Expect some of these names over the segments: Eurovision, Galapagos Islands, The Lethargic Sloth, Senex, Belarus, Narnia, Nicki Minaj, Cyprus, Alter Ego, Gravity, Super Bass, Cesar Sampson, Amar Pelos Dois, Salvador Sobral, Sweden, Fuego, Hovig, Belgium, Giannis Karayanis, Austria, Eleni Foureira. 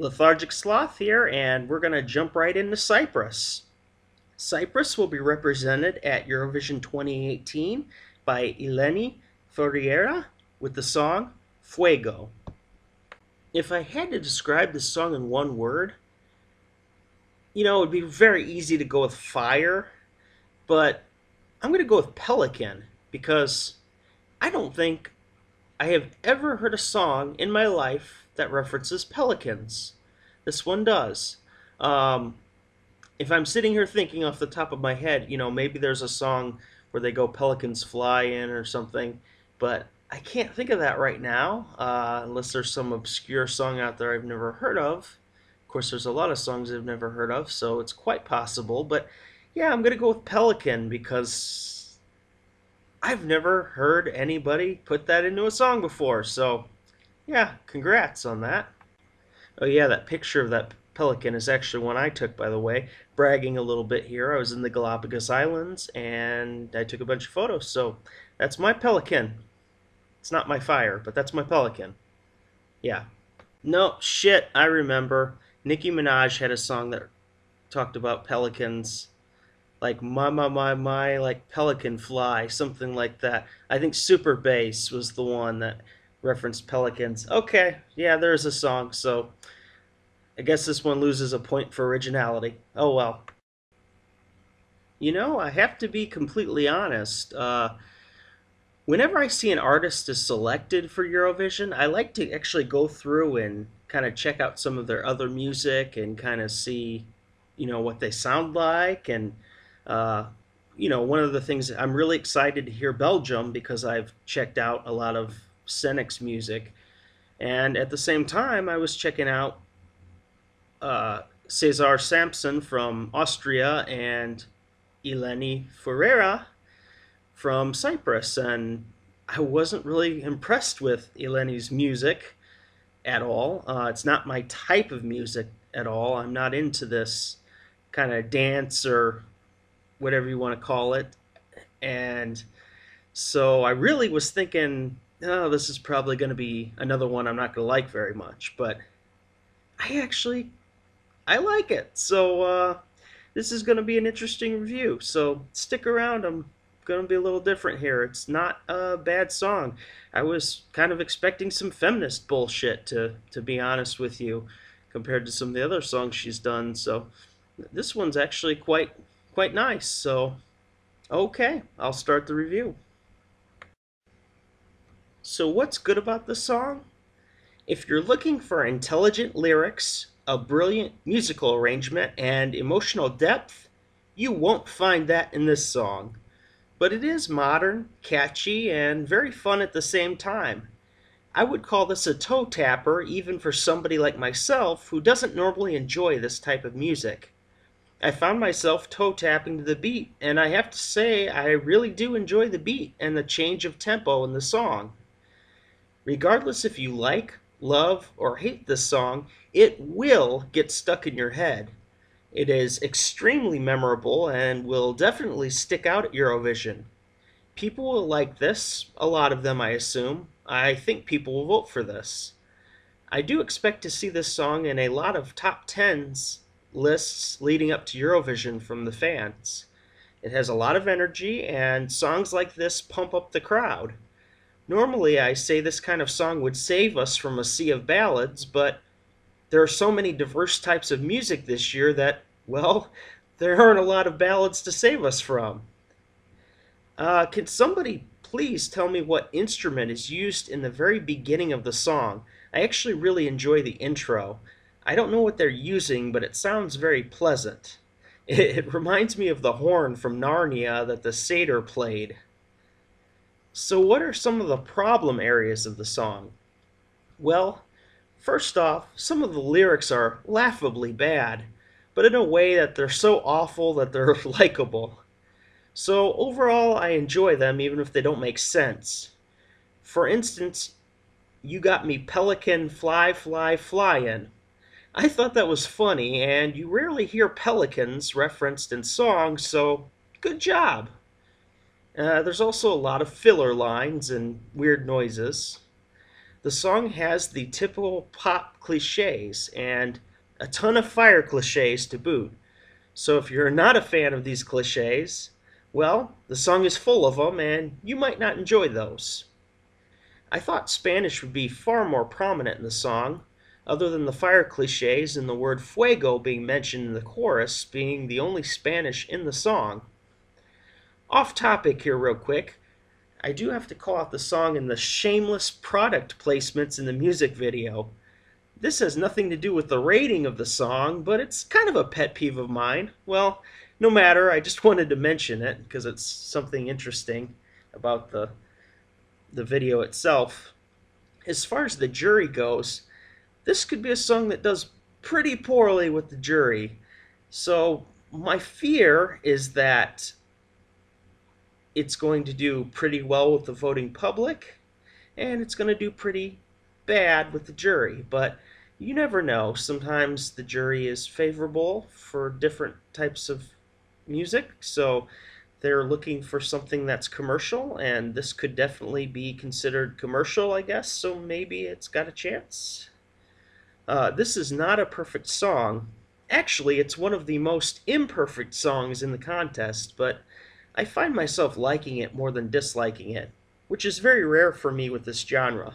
Lethargic Sloth here, and we're going to jump right into Cyprus. Cyprus will be represented at Eurovision 2018 by Eleni Foureira with the song Fuego. If I had to describe this song in one word, you know, it would be very easy to go with fire, but I'm going to go with pelican because I don't think I have ever heard a song in my life that references pelicans. This one does. If I'm sitting here thinking off the top of my head, you know, maybe there's a song where they go pelicans fly in or something, but I can't think of that right now, unless there's some obscure song out there I've never heard of. Of course, there's a lot of songs I've never heard of, so it's quite possible, but yeah, I'm going to go with pelican because I've never heard anybody put that into a song before, so yeah, congrats on that. Oh yeah, that picture of that pelican is actually one I took, by the way. Bragging a little bit here, I was in the Galapagos Islands and I took a bunch of photos, so that's my pelican. It's not my fire, but that's my pelican. Yeah. No, shit, I remember. Nicki Minaj had a song that talked about pelicans. Like, my, like pelican fly, something like that. I think Super Bass was the one that referenced pelicans. Okay, yeah, there is a song, so I guess this one loses a point for originality. Oh well. You know, I have to be completely honest. Whenever I see an artist is selected for Eurovision, I like to actually go through and kind of check out some of their other music and kind of see, you know, what they sound like. And, you know, one of the things, I'm really excited to hear Belgium because I've checked out a lot of Senex music. And at the same time, I was checking out Cesar Sampson from Austria and Eleni Foureira from Cyprus, and I wasn't really impressed with Eleni's music at all. It's not my type of music at all. I'm not into this kind of dance or whatever you want to call it, and so I really was thinking, oh, this is probably going to be another one I'm not going to like very much, but I like it, so this is going to be an interesting review, so stick around. I'm going to be a little different here. It's not a bad song. I was kind of expecting some feminist bullshit, to be honest with you, compared to some of the other songs she's done, so this one's actually quite nice, so okay, I'll start the review. So what's good about this song? If you're looking for intelligent lyrics, a brilliant musical arrangement, and emotional depth, you won't find that in this song. But it is modern, catchy, and very fun at the same time. I would call this a toe tapper, even for somebody like myself who doesn't normally enjoy this type of music. I found myself toe tapping to the beat, and I have to say I really do enjoy the beat and the change of tempo in the song. Regardless if you like, love, or hate this song, it will get stuck in your head. It is extremely memorable and will definitely stick out at Eurovision. People will like this, a lot of them I assume. I think people will vote for this. I do expect to see this song in a lot of top 10s lists leading up to Eurovision from the fans. It has a lot of energy, and songs like this pump up the crowd. Normally I say this kind of song would save us from a sea of ballads, but there are so many diverse types of music this year that, well, there aren't a lot of ballads to save us from. Can somebody please tell me what instrument is used in the very beginning of the song? I actually really enjoy the intro. I don't know what they're using, but it sounds very pleasant. It reminds me of the horn from Narnia that the satyr played. So what are some of the problem areas of the song? Well, first off, some of the lyrics are laughably bad, but in a way that they're so awful that they're likable. So overall, I enjoy them even if they don't make sense. For instance, "You got me pelican fly, fly, flyin'." I thought that was funny, and you rarely hear pelicans referenced in songs, so good job. There's also a lot of filler lines and weird noises. the song has the typical pop cliches and a ton of fire cliches to boot. So if you're not a fan of these cliches, well, the song is full of them and you might not enjoy those. I thought Spanish would be far more prominent in the song, other than the fire cliches and the word fuego being mentioned in the chorus being the only Spanish in the song. Off topic here real quick, I do have to call out the song and the shameless product placements in the music video. This has nothing to do with the rating of the song, but it's kind of a pet peeve of mine. Well, no matter, I just wanted to mention it because it's something interesting about the video itself. As far as the jury goes, this could be a song that does pretty poorly with the jury. So my fear is that it's going to do pretty well with the voting public and it's going to do pretty bad with the jury, but you never know. Sometimes the jury is favorable for different types of music, so they're looking for something that's commercial, and this could definitely be considered commercial, I guess, so maybe it's got a chance. This is not a perfect song. Actually, it's one of the most imperfect songs in the contest, but I find myself liking it more than disliking it, which is very rare for me with this genre.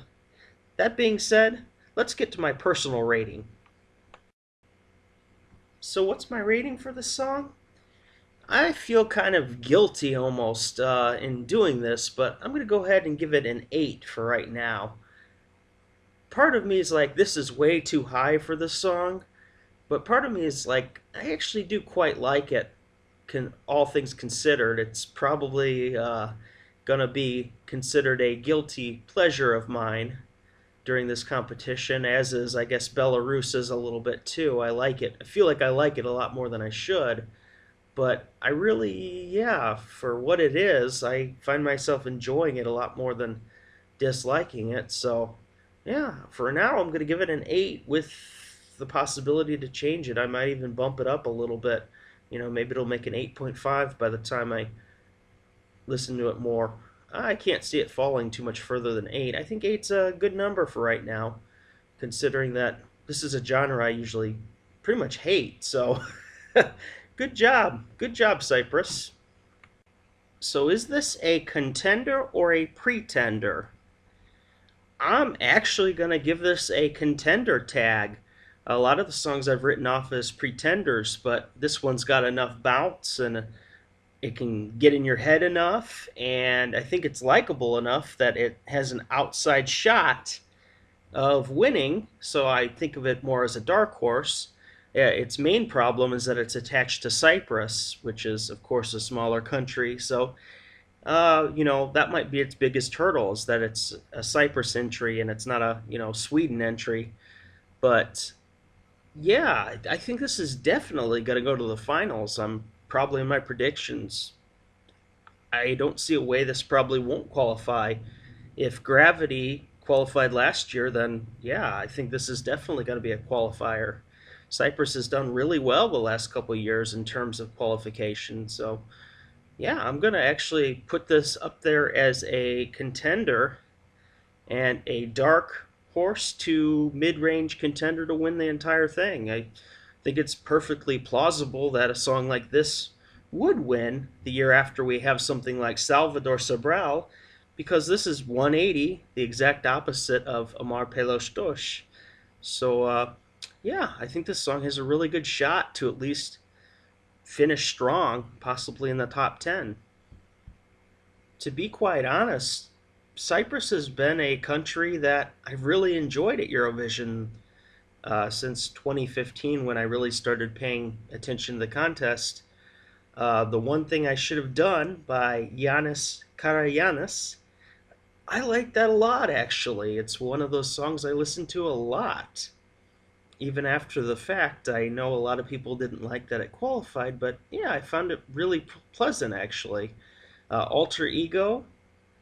That being said, let's get to my personal rating. So what's my rating for this song? I feel kind of guilty almost in doing this, but I'm going to go ahead and give it an 8 for right now. Part of me is like, this is way too high for this song, but part of me is like, I actually do quite like it, all things considered. It's probably going to be considered a guilty pleasure of mine during this competition, as is, I guess, Belarus is a little bit too. I like it. I feel like I like it a lot more than I should. But I really, yeah, for what it is, I find myself enjoying it a lot more than disliking it. So, yeah, for now, I'm going to give it an 8 with the possibility to change it. I might even bump it up a little bit. You know, maybe it'll make an 8.5 by the time I listen to it more. I can't see it falling too much further than 8. I think 8's a good number for right now, considering that this is a genre I usually pretty much hate. So... Good job, Cyprus. So is this a contender or a pretender? I'm actually going to give this a contender tag. A lot of the songs I've written off as pretenders, but this one's got enough bounce and it can get in your head enough, and I think it's likable enough that it has an outside shot of winning, so I think of it more as a dark horse. Yeah, its main problem is that it's attached to Cyprus, which is, of course, a smaller country. So, you know, that might be its biggest hurdle, is that it's a Cyprus entry and it's not a, you know, Sweden entry. But, yeah, I think this is definitely going to go to the finals. I'm probably in my predictions. I don't see a way this probably won't qualify. If Gravity qualified last year, then, yeah, I think this is definitely going to be a qualifier. Cyprus has done really well the last couple of years in terms of qualification, so yeah, I'm going to actually put this up there as a contender and a dark horse to mid-range contender to win the entire thing. I think it's perfectly plausible that a song like this would win the year after we have something like Salvador Sobral, because this is 180, the exact opposite of Amar Pelos Dois. So, yeah, I think this song has a really good shot to at least finish strong, possibly in the top 10. To be quite honest, Cyprus has been a country that I've really enjoyed at Eurovision since 2015, when I really started paying attention to the contest. The one thing I should have done by Giannis Karayanis, I like that a lot, actually. It's one of those songs I listen to a lot. Even after the fact, I know a lot of people didn't like that it qualified, but yeah, I found it really pleasant, actually. Alter Ego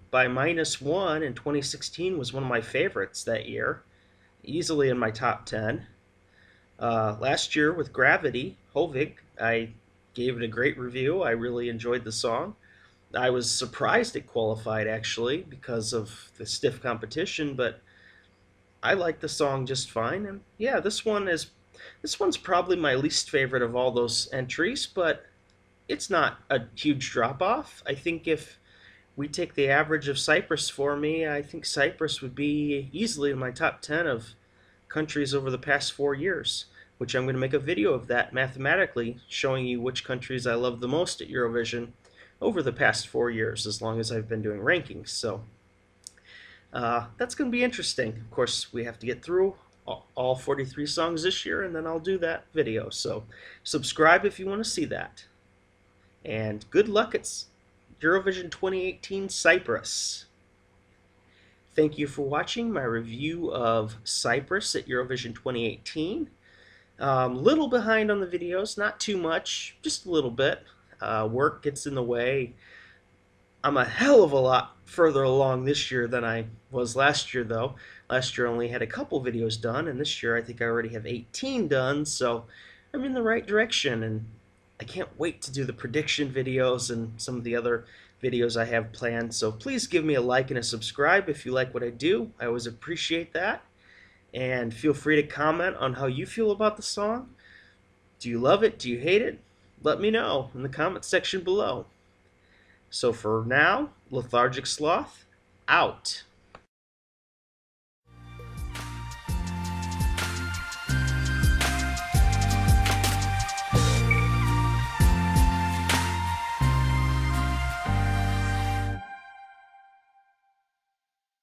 by -1 in 2016 was one of my favorites that year, easily in my top 10. Last year with Gravity, Hovig, I gave it a great review. I really enjoyed the song. I was surprised it qualified, actually, because of the stiff competition, but I like the song just fine, and yeah, this one's probably my least favorite of all those entries, but it's not a huge drop-off. I think if we take the average of Cyprus for me, I think Cyprus would be easily in my top 10 of countries over the past 4 years, which I'm going to make a video of that mathematically, showing you which countries I love the most at Eurovision over the past 4 years, as long as I've been doing rankings. So that's going to be interesting. Of course, we have to get through all 43 songs this year, and then I'll do that video. So subscribe if you want to see that. And good luck at Eurovision 2018 Cyprus. Thank you for watching my review of Cyprus at Eurovision 2018. Little behind on the videos, not too much, just a little bit. Work gets in the way. I'm a hell of a lot further along this year than I was last year, though. Last year I only had a couple videos done, and this year I think I already have 18 done, so I'm in the right direction, and I can't wait to do the prediction videos and some of the other videos I have planned. So please give me a like and a subscribe if you like what I do. I always appreciate that. And feel free to comment on how you feel about the song. Do you love it? Do you hate it? Let me know in the comment section below. So for now, Lethargic Sloth, out.